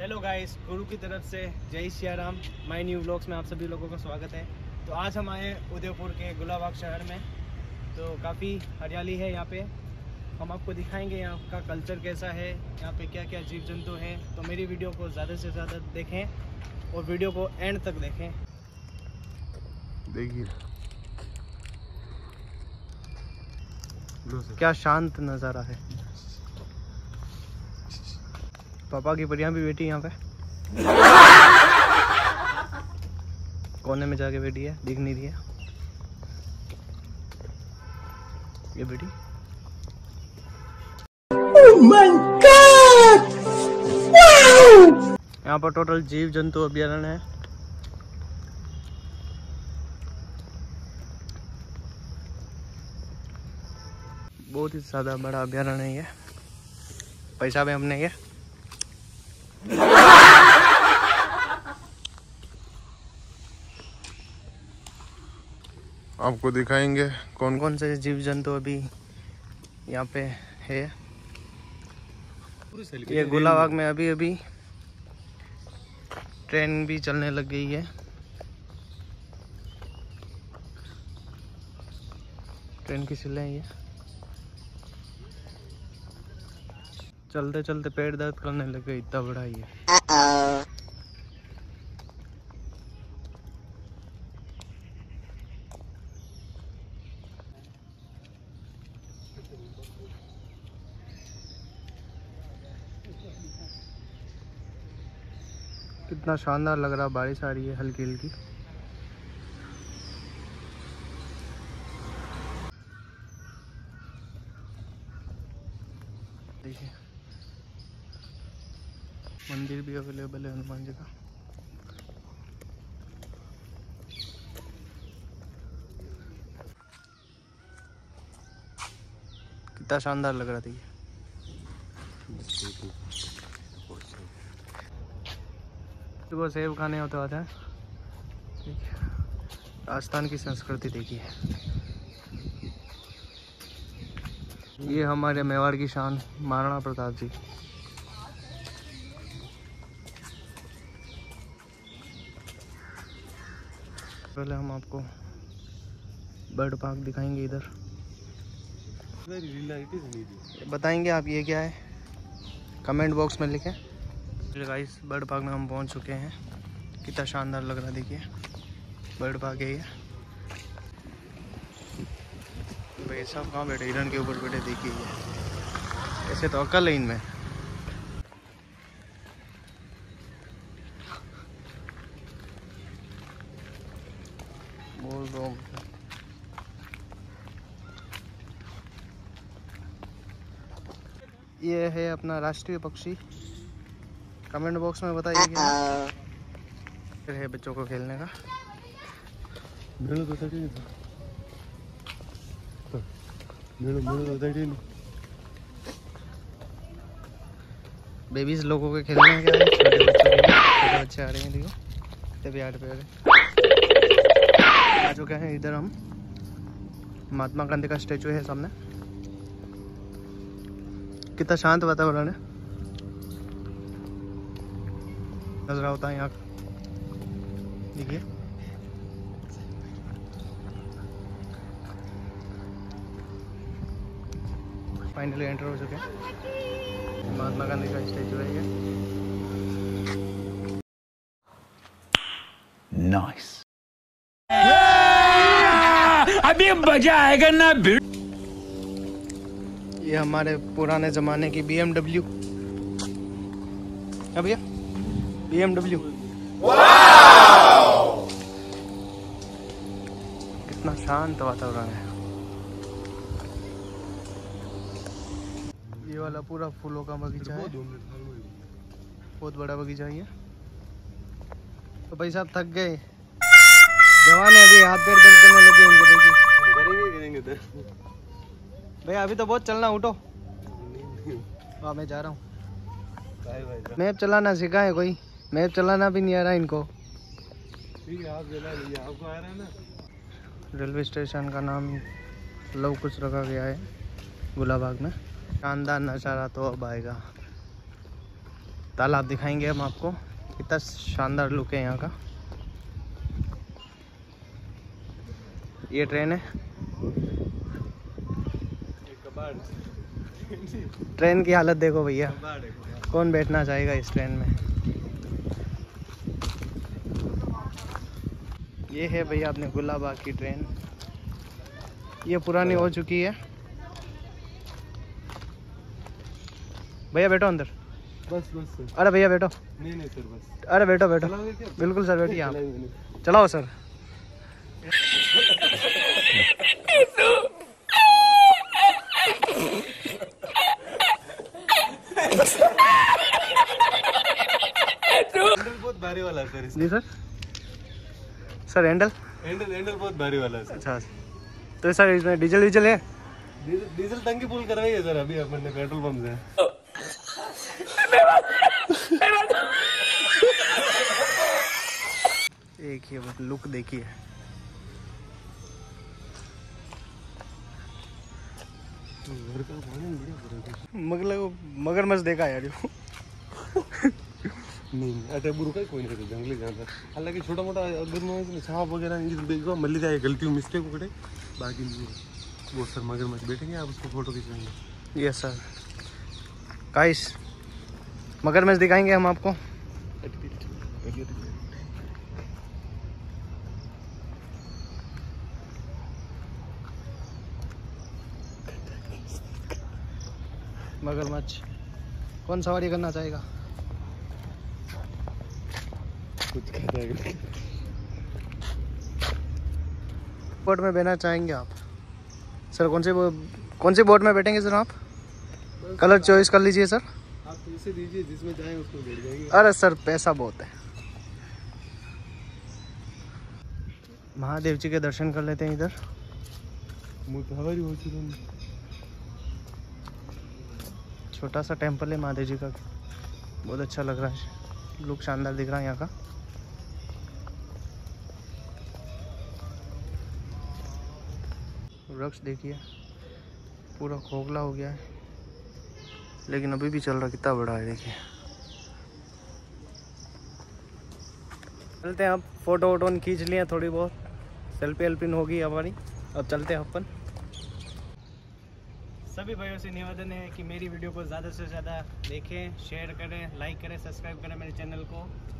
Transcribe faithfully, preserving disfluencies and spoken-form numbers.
Hello guys, गुरु की तरफ से जय Shri Ram. My new vlogs में आप सभी लोगों का स्वागत है। तो आज हम आए उदयपुर के गुलाब बाग़ शहर में। तो काफ़ी हरियाली है यहाँ पे। हम आपको दिखाएंगे यहाँ का कल्चर कैसा है, यहाँ पे क्या क्या जीव जंतु हैं। तो मेरी वीडियो को ज़्यादा से ज़्यादा देखें और वीडियो को एंड तक देखें। देखिए क्या शांत नज़ारा है। पापा की परियां भी बैठी है यहाँ पे कोने में जाके बैठी है, दिख नहीं रही है ये बेटी। oh my God! Wow! यहाँ पर टोटल जीव जंतु अभ्यारण्य है। बहुत ही ज्यादा बड़ा अभ्यारण्य है ये। पैसा भी हमने ये आपको दिखाएंगे कौन कौन से जीव जंतु अभी यहाँ पे है। ये गुलाब बाग़ में अभी अभी ट्रेन भी चलने लग गई है। ट्रेन की सिलाई है। चलते चलते पेट दर्द करने लग गई, इतना बड़ा ही है। कितना शानदार लग रहा, बारिश आ रही है हल्की हल्की। देखिए मंदिर भी अवेलेबल है हनुमान जी का। कितना शानदार लग रहा था ये। वो सेब खाने होते आते हैं। राजस्थान की संस्कृति देखिए, ये हमारे मेवाड़ की शान महाराणा प्रताप जी। पहले हम आपको बर्ड पार्क दिखाएंगे। इधर बताएंगे आप ये क्या है, कमेंट बॉक्स में लिखें। गाइस, बर्ड पार्क में हम पहुंच चुके हैं। कितना शानदार लग रहा, देखिए बर्ड पार्क है ये। भाई सब कहाँ बैठे, हिरण के ऊपर बैठे। देखिए ये, ऐसे तो अकल है इनमें। बहुत लोग ये है अपना राष्ट्रीय पक्षी, कमेंट बॉक्स में बताइए क्या है। बच्चों को खेलने का बेबीज लोगों के खेलने का क्या है। छोटे बच्चों के छोटे बच्चे आ रहे हैं, देखो तभी आठ पे आ रहे। आ चुके हैं इधर हम, महात्मा गांधी का स्टैचू है सामने। कितना शांत वातावरण है, नजर होता है यहाँ। देखिए फाइनली एंटर हो चुके हैं, महात्मा गांधी का स्टैचू है ये। नाइस, अभी मजा आएगा ना। ये हमारे पुराने जमाने की बीएमडब्ल्यू है भैया, बीएमडब्ल्यू। कितना शांत वातावरण है। ये वाला पूरा फूलों का बगीचा है, बहुत बड़ा बगीचा है। तो भाई साहब थक गए जवान है, अभी हाथ पैर दर्द करने लगे उनको। देखिए भैया अभी तो बहुत चलना, उठो। हाँ मैं जा रहा हूँ। मैप चलाना सिखाए कोई, मैप चलाना भी नहीं आ रहा इनको। ठीक है, आप चला लीजिए, आपको आ रहा है ना। रेलवे स्टेशन का नाम लव कुछ रखा गया है गुलाब बाग़ में। शानदार नज़ारा तो अब आएगा। तालाब दिखाएंगे हम आपको। कितना शानदार लुक है यहाँ का। ये ट्रेन है, ट्रेन की हालत देखो भैया, कौन बैठना चाहेगा इस ट्रेन में। ये है भैया आपने गुलाब बाग़ की ट्रेन, ये पुरानी हो चुकी है। भैया बैठो अंदर, बस बस। अरे भैया बैठो, नहीं नहीं सर बस। अरे बैठो बैठो, बिल्कुल सर बैठिए आप, चलाओ सर। हैंडल बहुत भारी वाला है सर। जी sir, sir handle handle handle बहुत भारी वाला है सर। अच्छा तो सर इसमें डीजल डीजल है? डीजल डीजल टंकी फुल करवाई है सर अभी अपन ने पेट्रोल पंप से। देखिए बस लुक देखिए, मगर मगरमच्छ देखा यार जो। नहीं अरे बुरा कोई नहीं जंगली जानवर, हालांकि छोटा मोटा अगर मैं सांप वगैरह मल्ली जाए गलती हूँ मिस्टेक पकड़े, बाकी वो सर मगरमच्छ बैठेंगे आप उसको फोटो खींचेंगे। यस सर गाइस, मगरमच्छ दिखाएंगे हम आपको। मगरमच्छ कौन सवारी करना चाहेगा? कुछ कर जाएगा। बोट में बैठना चाहेंगे आप सर? कौन से कौन से बोट में बैठेंगे सर आप? कलर चॉइस कर लीजिए सर आप, पैसे दीजिए जिसमें जाए उसमें बैठ जाएंगे। अरे सर पैसा बहुत है। महादेव जी के दर्शन कर लेते हैं इधर। मुतावरी हो चुकी है, छोटा सा टेंपल है महादेव जी का, बहुत अच्छा लग रहा है, लुक शानदार दिख रहा है यहाँ का। वृक्ष देखिए पूरा खोखला हो गया है, लेकिन अभी भी चल रहा, कितना बड़ा है देखिए। चलते हैं अब, फोटो वोटो खींच लिए थोड़ी बहुत, सेल्फी वेल्फी होगी हमारी, अब चलते हैं अपन। सभी भाइयों से निवेदन है कि मेरी वीडियो को ज़्यादा से ज़्यादा देखें, शेयर करें, लाइक करें, सब्सक्राइब करें मेरे चैनल को।